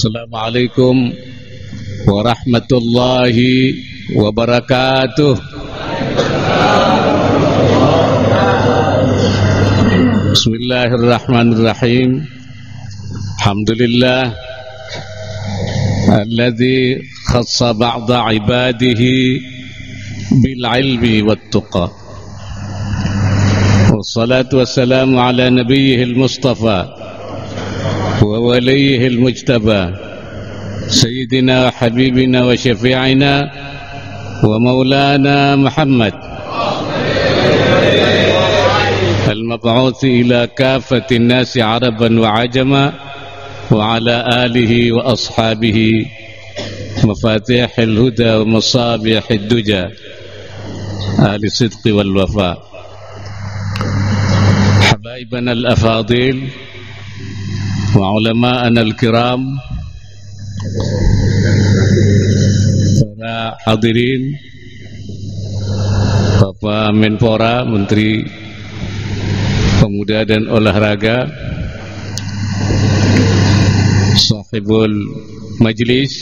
Assalamualaikum warahmatullahi wabarakatuh. Bismillahirrahmanirrahim. Alhamdulillah alladzi khassa ba'da ibadihi bil ilmi wat tuqa. Wassalatu wassalamu ala nabiyyihil mustafa wa waliyihil mujtaba سيدنا وحبيبنا وشفيعنا ومولانا محمد المبعوث إلى كافة الناس عربا وعجما وعلى آله وأصحابه مفاتيح الهدى ومصابيح الدجى آل الصدق والوفاء. حبايبنا الأفاضل وعلماءنا الكرام, para hadirin, Bapak Menpora, Menteri Pemuda dan Olahraga, Sahibul Majlis,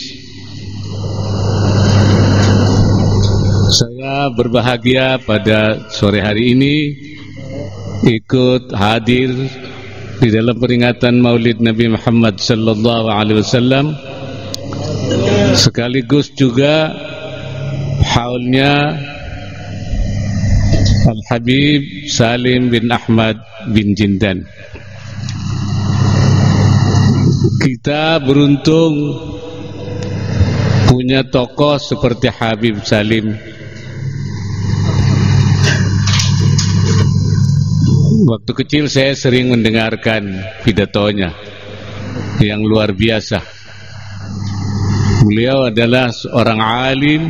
saya berbahagia pada sore hari ini ikut hadir di dalam peringatan Maulid Nabi Muhammad Sallallahu Alaihi Wasallam, sekaligus juga haulnya Al-Habib Salim bin Ahmad bin Jindan. Kita beruntung punya tokoh seperti Habib Salim. Waktu kecil saya sering mendengarkan pidatonya yang luar biasa. Beliau adalah seorang alim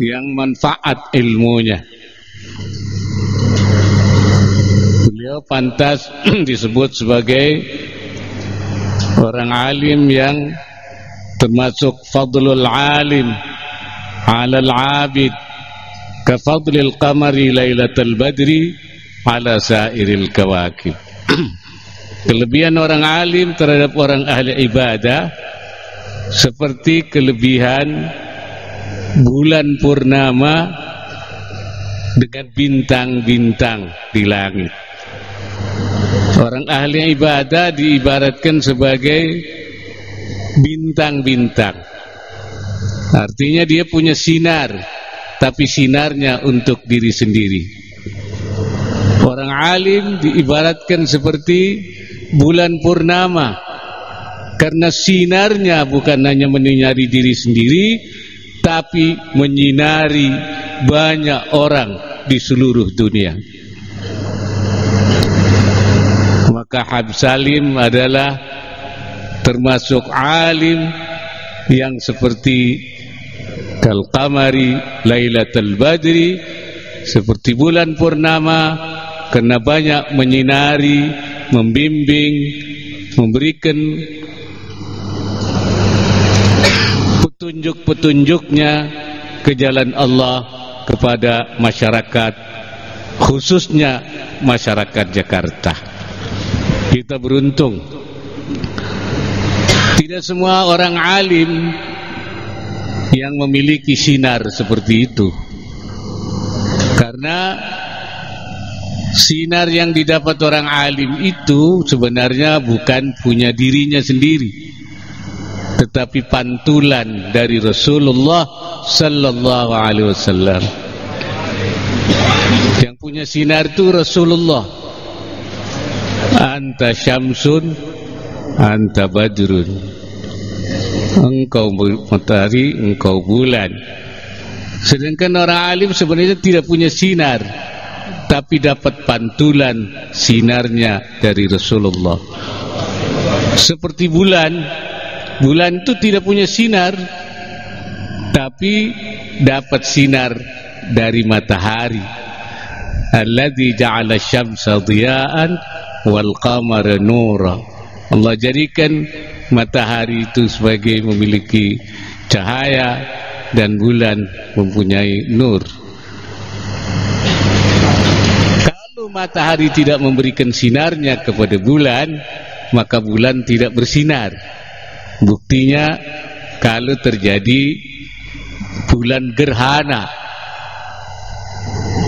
yang manfaat ilmunya. Beliau pantas disebut sebagai orang alim yang termasuk fadlul alim alal abid ka fadlil qamari lailatul badri ala sairil kawakib. Kelebihan orang alim terhadap orang ahli ibadah seperti kelebihan bulan purnama dengan bintang-bintang di langit. Orang ahli ibadah diibaratkan sebagai bintang-bintang. Artinya dia punya sinar, tapi sinarnya untuk diri sendiri. Orang alim diibaratkan seperti bulan purnama, karena sinarnya bukan hanya menyinari diri sendiri, tapi menyinari banyak orang di seluruh dunia. Maka Habib Salim adalah termasuk alim yang seperti kal-qamari lailatul badri, seperti bulan purnama, karena banyak menyinari, membimbing, memberikan petunjuk-petunjuknya ke jalan Allah kepada masyarakat, khususnya masyarakat Jakarta. Kita beruntung. Tidak semua orang alim yang memiliki sinar seperti itu, karena sinar yang didapat orang alim itu sebenarnya bukan punya dirinya sendiri, tetapi pantulan dari Rasulullah Sallallahu Alaihi Wasallam. Yang punya sinar itu Rasulullah. Anta syamsun, anta badrun. Engkau matahari, engkau bulan. Sedangkan orang alim sebenarnya tidak punya sinar, tapi dapat pantulan sinarnya dari Rasulullah. Seperti bulan itu tidak punya sinar, tapi dapat sinar dari matahari. Alladzi ja'ala syamsa dhiya'an wal qamara nura. Allah jadikan matahari itu sebagai memiliki cahaya dan bulan mempunyai nur. matahari tidak memberikan sinarnya kepada bulan, maka bulan tidak bersinar. Buktinya kalau terjadi bulan gerhana.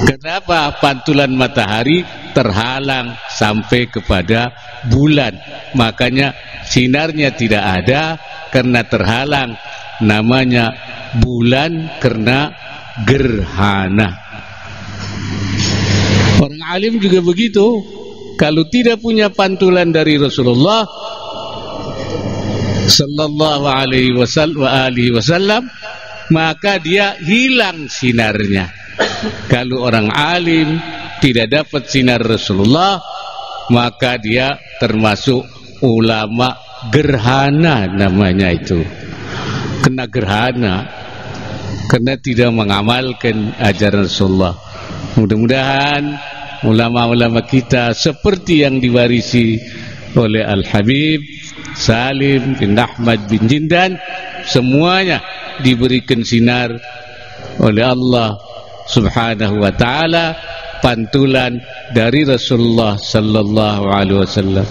Kenapa pantulan matahari terhalang sampai kepada bulan? Makanya sinarnya tidak ada karena terhalang. Namanya bulan karena gerhana. Orang alim juga begitu. Kalau tidak punya pantulan dari Rasulullah Sallallahu Alaihi Wasallam, maka dia hilang sinarnya. Kalau orang alim tidak dapat sinar Rasulullah, maka dia termasuk ulama gerhana namanya itu. Kena gerhana karena tidak mengamalkan ajaran Rasulullah. Mudah-mudahan ulama-ulama kita seperti yang diwarisi oleh Al-Habib Salim bin Ahmad bin Jindan, semuanya diberikan sinar oleh Allah Subhanahu wa ta'ala, pantulan dari Rasulullah Sallallahu Alaihi Wasallam.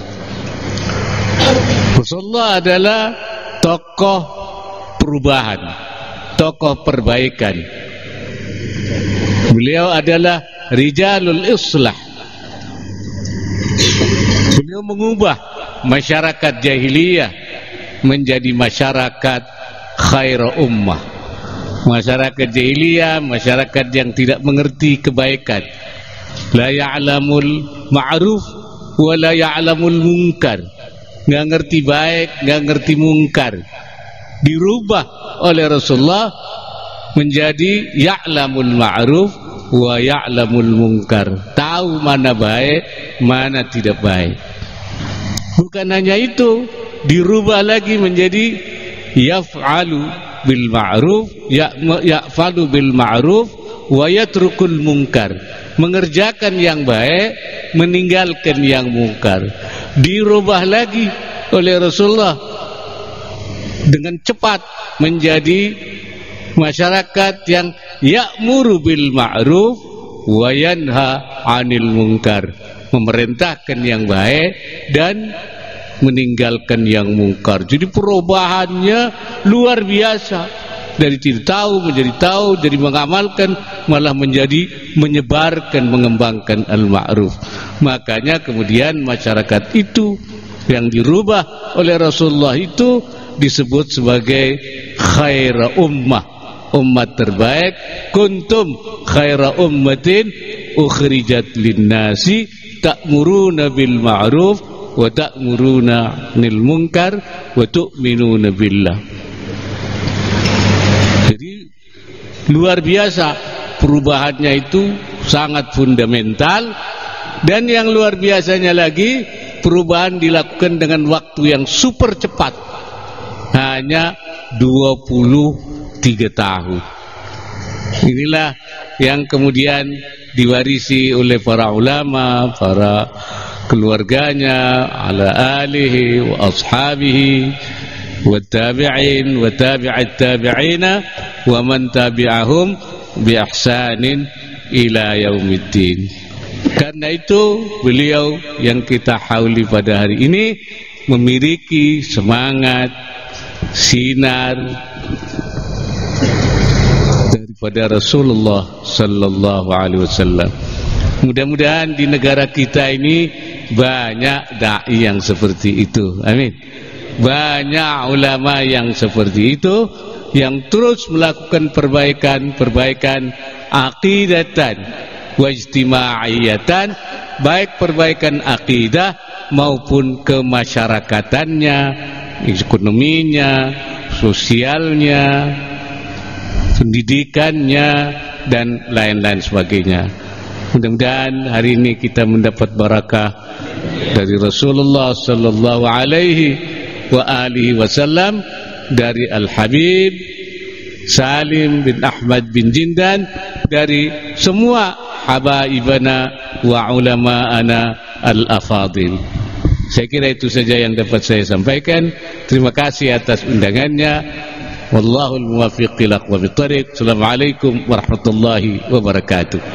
Rasulullah adalah tokoh perubahan, tokoh perbaikan. Beliau adalah rijalul islah. Beliau mengubah masyarakat jahiliyah menjadi masyarakat khaira ummah. Masyarakat jahiliyah, masyarakat yang tidak mengerti kebaikan. La ya'lamul ma'ruf wa la ya'lamul munkar. Nggak ngerti baik, nggak ngerti mungkar. Dirubah oleh Rasulullah menjadi ya'lamul ma'ruf wa ya'lamul munkar. Tahu mana baik, mana tidak baik. Bukan hanya itu, dirubah lagi menjadi yaf'alu bil ma'ruf, ya'falu bil ma'ruf wa yatrukul munkar. Mengerjakan yang baik, meninggalkan yang munkar. Dirubah lagi oleh Rasulullah dengan cepat menjadi masyarakat yang ya'muru bil ma'ruf wa yanha 'anil munkar, memerintahkan yang baik dan meninggalkan yang mungkar. Jadi perubahannya luar biasa. Dari tidak tahu menjadi tahu, dari mengamalkan malah menjadi menyebarkan, mengembangkan al-ma'ruf. Makanya kemudian masyarakat itu yang dirubah oleh Rasulullah itu disebut sebagai khaira ummah, umat terbaik. Kuntum khaira ummatin ukhrijat linnasi ta'muruna bil ma'ruf wa ta'muruna 'anil munkar wa tu'minuna billah. Jadi luar biasa perubahannya, itu sangat fundamental. Dan yang luar biasanya lagi, perubahan dilakukan dengan waktu yang super cepat, hanya 23 tahun. Inilah yang kemudian diwarisi oleh para ulama, para keluarganya, ala alihi wa ashabihi wa tabi'in wa tabi'at tabi'ina wa man tabi'ahum bi ihsanin ila yaumiddin. Karena itu beliau yang kita hauli pada hari ini memiliki semangat, sinar pada Rasulullah Sallallahu Alaihi Wasallam. Mudah-mudahan di negara kita ini banyak dai yang seperti itu. Amin. Banyak ulama yang seperti itu, yang terus melakukan perbaikan akidatan wa ijtima'iyatan, baik perbaikan akidah maupun kemasyarakatannya, ekonominya, sosialnya, pendidikannya, dan lain-lain sebagainya. Mudah-mudahan hari ini kita mendapat barakah dari Rasulullah Sallallahu Alaihi Wasallam, dari Al-Habib Salim bin Ahmad bin Jindan, dari semua habaibana wa ulama'ana al-afadil. Saya kira itu saja yang dapat saya sampaikan. Terima kasih atas undangannya. Wallahul muwaffiq ila aqwamit thariq. Assalamualaikum warahmatullahi wabarakatuh.